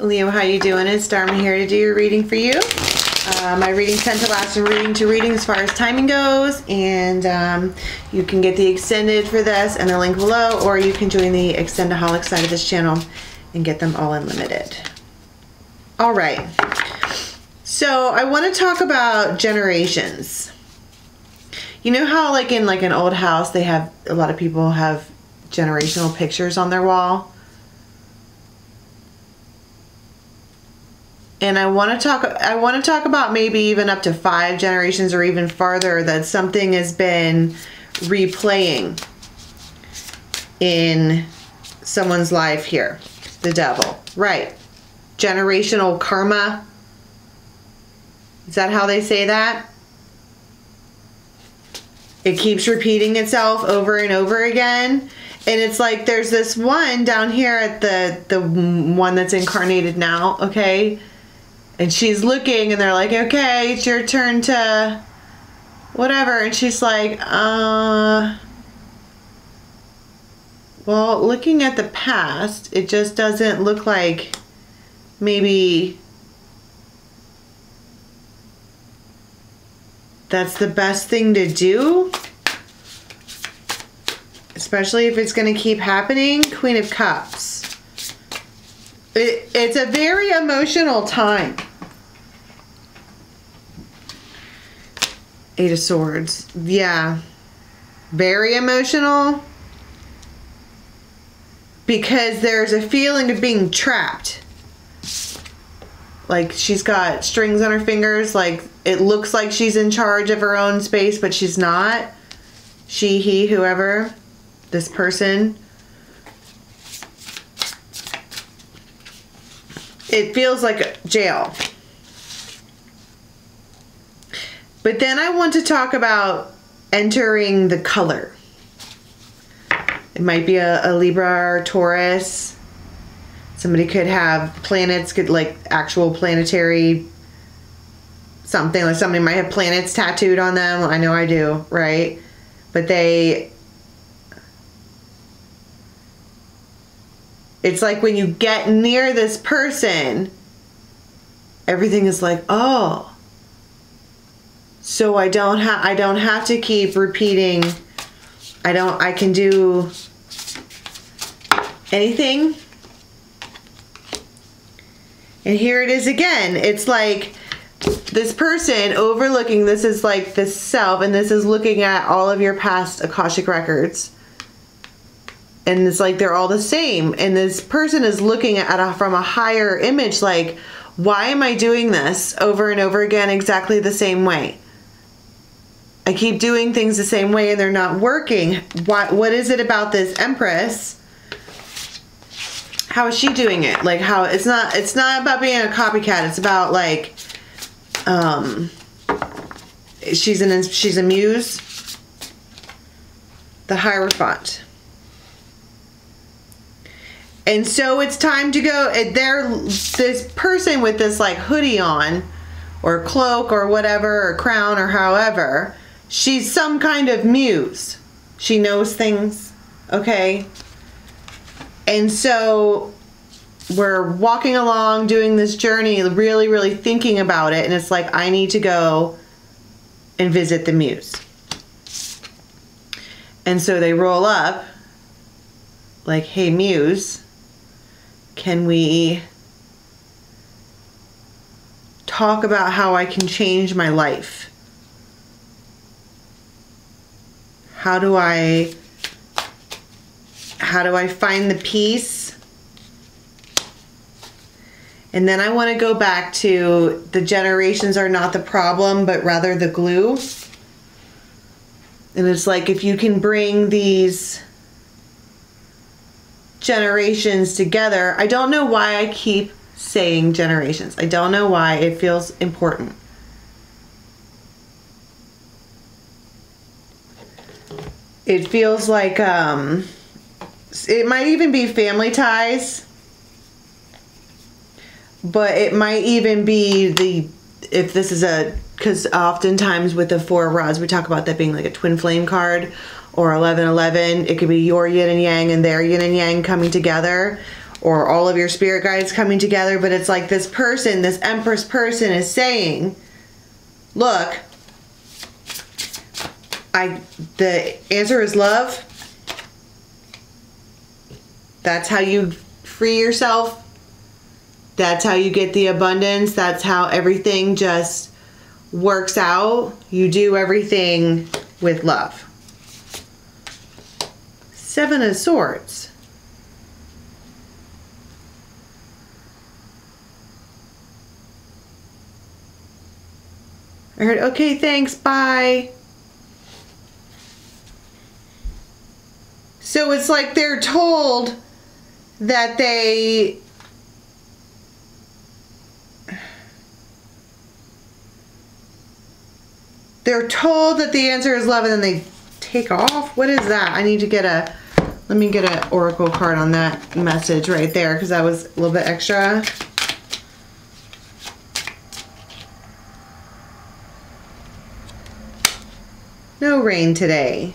Leo, how you doing? It's Dharma here to do your reading for you. My readings tend to last from reading to reading as far as timing goes, and you can get the extended for this and the link below, or you can join the Extendaholic side of this channel and get them all unlimited. All right, so I want to talk about generations. You know how like in like an old house they have a lot of people have generational pictures on their wall? And I want to talk about maybe even up to 5 generations or even farther that something has been replaying in someone's life here. The devil, right? Generational karma. Is that how they say that? It keeps repeating itself over and over again. And it's like there's this one down here at the one that's incarnated now, okay? And she's looking and they're like, okay, it's your turn to whatever. And she's like, well, looking at the past, it just doesn't look like maybe that's the best thing to do. Especially if it's going to keep happening. Queen of Cups. It's a very emotional time. Eight of Swords. Yeah. Very emotional. Because there's a feeling of being trapped. Like she's got strings on her fingers. Like it looks like she's in charge of her own space, but she's not. She, he, whoever, this person. It feels like jail. But then I want to talk about entering the color. It might be a Libra or Taurus. Somebody could have planets, could like actual planetary something. Like somebody might have planets tattooed on them. I know I do, right? But they... It's like when you get near this person, everything is like, oh, so I don't have to keep repeating. I can do anything. And here it is again. It's like this person overlooking, this is like the self, and this is looking at all of your past Akashic records. And it's like they're all the same. And this person is looking at from a higher image like, why am I doing this over and over again exactly the same way? I keep doing things the same way and they're not working. What is it about this Empress? How is she doing it? Like how it's not about being a copycat. It's about like she's a muse. The Hierophant. And so it's time to go. This person with this like hoodie on or cloak or whatever or crown or however, she's some kind of muse. She knows things, okay? And so we're walking along doing this journey, really, really thinking about it. And it's like, I need to go and visit the muse. And so they roll up like, hey, muse. Can we talk about how I can change my life? How do I find the peace? And then I want to go back to the generations are not the problem, but rather the glue. And it's like if you can bring these generations together. I don't know why I keep saying generations. I don't know why it feels important. It feels like it might even be family ties, but it might even be because oftentimes with the 4 of rods, we talk about that being like a twin flame card. Or 1111, it could be your yin and yang and their yin and yang coming together. or all of your spirit guides coming together, but it's like this person, this Empress person is saying, look, the answer is love. That's how you free yourself. That's how you get the abundance. That's how everything just works out. You do everything with love. Seven of Swords. I heard, okay, thanks, bye. So it's like they're told that they're told that the answer is love, and then they take off. What is that? I need to get a, let me get an oracle card on that message right there, because that was a little bit extra. No rain today.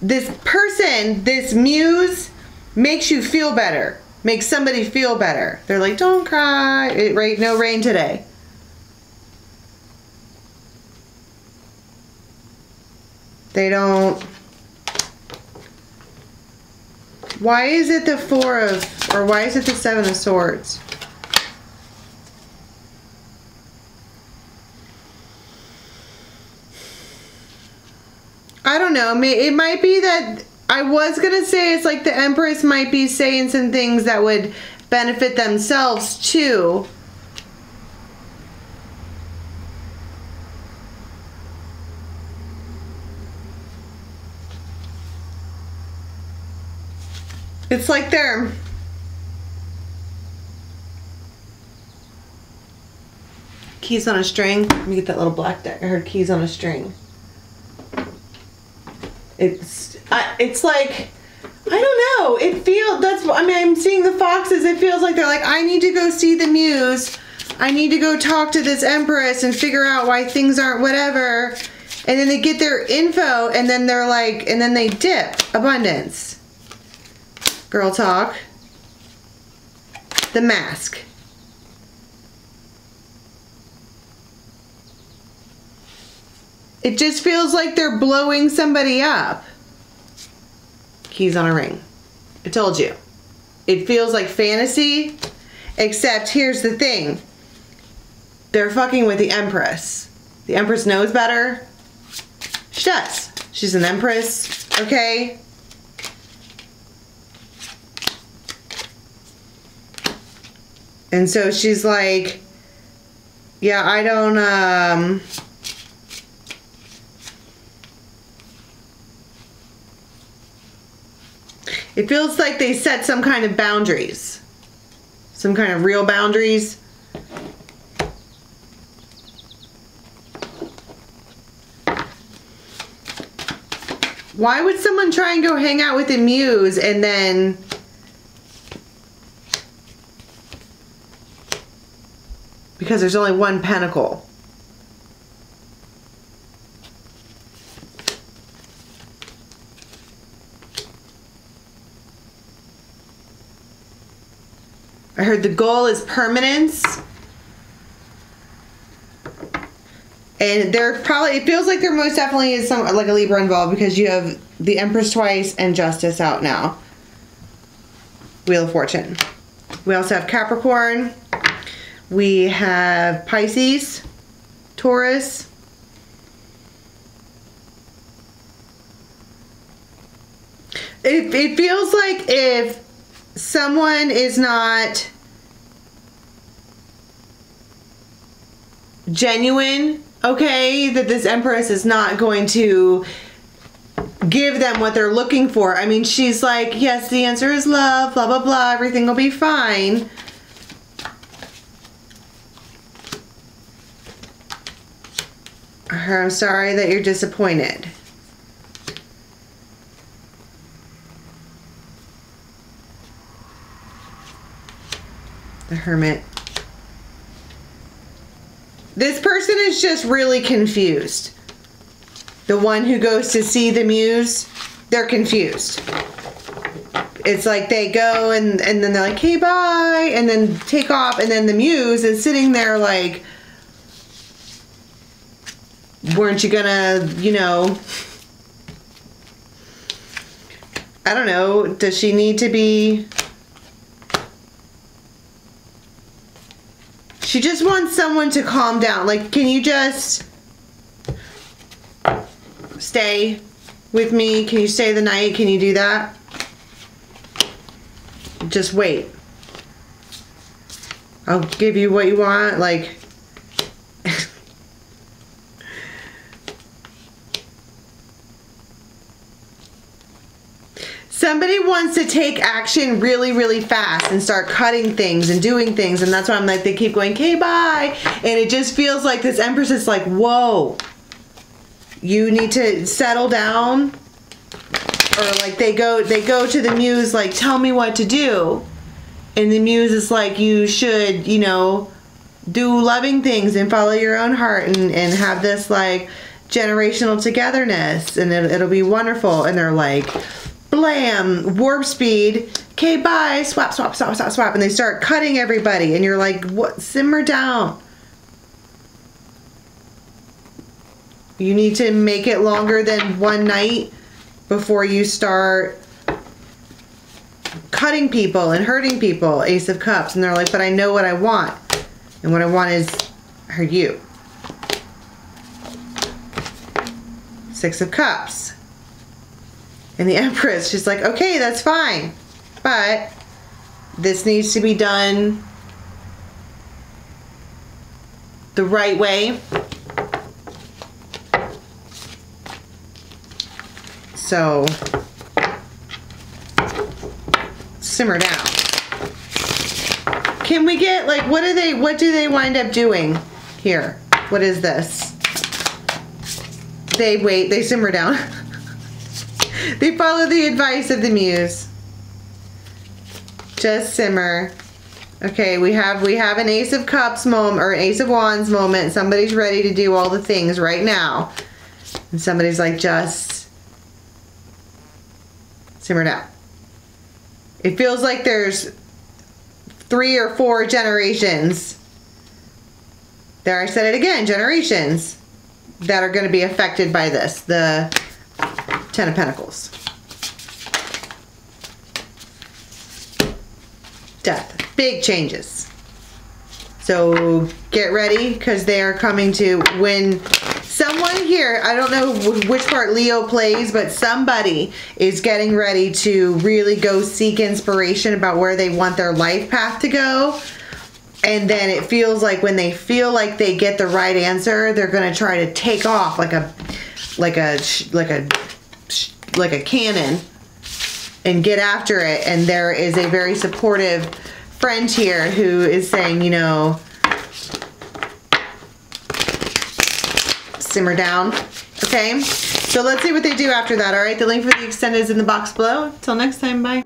This person, this muse, makes you feel better. Makes somebody feel better. They're like, don't cry. Right? No rain today. They don't. Why is it the why is it the Seven of Swords? I don't know. It might be that, I was going to say it's like the Empress might be saying some things that would benefit themselves too. It's like they're, keys on a string. Let me get that little black deck. I heard keys on a string. It's like, I don't know. It feels, I mean, I'm seeing the foxes. It feels like they're like, I need to go see the muse. I need to go talk to this Empress and figure out why things aren't whatever. And then they get their info, and then they're like, and then they dip. Abundance. Girl talk. The Mask. It just feels like they're blowing somebody up. Keys on a ring. I told you. It feels like fantasy, except here's the thing. They're fucking with the Empress. The Empress knows better. She does. She's an Empress, okay? And so she's like, yeah, I don't, it feels like they set some kind of boundaries. Some kind of real boundaries. Why would someone try and go hang out with a muse and then because there's only one pentacle. I heard the goal is permanence. And they're probably, it feels like there most definitely is some, like a Libra involved, because you have the Empress twice and Justice out now. Wheel of Fortune. We also have Capricorn. We have Pisces, Taurus. It feels like if someone is not genuine, okay, that this Empress is not going to give them what they're looking for. I mean, she's like, yes, the answer is love, blah, blah, blah, everything will be fine. I'm sorry that you're disappointed. The Hermit. This person is just really confused. the one who goes to see the muse, they're confused. It's like they go and then they're like, hey, bye, and then take off, and then the muse is sitting there like, weren't you gonna, you know, I don't know, does she need to be... She just wants someone to calm down. Like, can you just stay with me? Can you stay the night? Can you do that? Just wait. I'll give you what you want. Like, somebody wants to take action really, really fast and start cutting things and doing things. And that's why I'm like, they keep going, okay, bye. And it just feels like this Empress is like, whoa, you need to settle down. Or like they go to the muse, like, tell me what to do. And the muse is like, you should, you know, do loving things and follow your own heart and have this like generational togetherness and it'll be wonderful. And they're like, blam, warp speed, okay, bye, swap, swap, swap, swap, swap. And they start cutting everybody. And you're like, what? Simmer down. You need to make it longer than one night before you start cutting people and hurting people. Ace of Cups. And they're like, but I know what I want. And what I want is hurt you. Six of Cups. And the Empress, she's like, okay, that's fine. But this needs to be done the right way. So, simmer down. Can we get, like, what do they wind up doing here? What is this? They wait, they simmer down. They follow the advice of the muse. Just simmer. Okay, we have an Ace of Cups moment, or Ace of Wands moment. Somebody's ready to do all the things right now. And somebody's like, just simmer down. It feels like there's 3 or 4 generations. There, I said it again, generations that are going to be affected by this. The Ten of Pentacles. Death. Big changes. So get ready, because they are coming to win. Someone here, I don't know which part Leo plays, but somebody is getting ready to really go seek inspiration about where they want their life path to go. And then it feels like when they feel like they get the right answer, they're going to try to take off like a cannon and get after it. And there is a very supportive friend here who is saying, you know, simmer down. Okay, so let's see what they do after that. All right, the link for the extended is in the box below. Till next time, bye.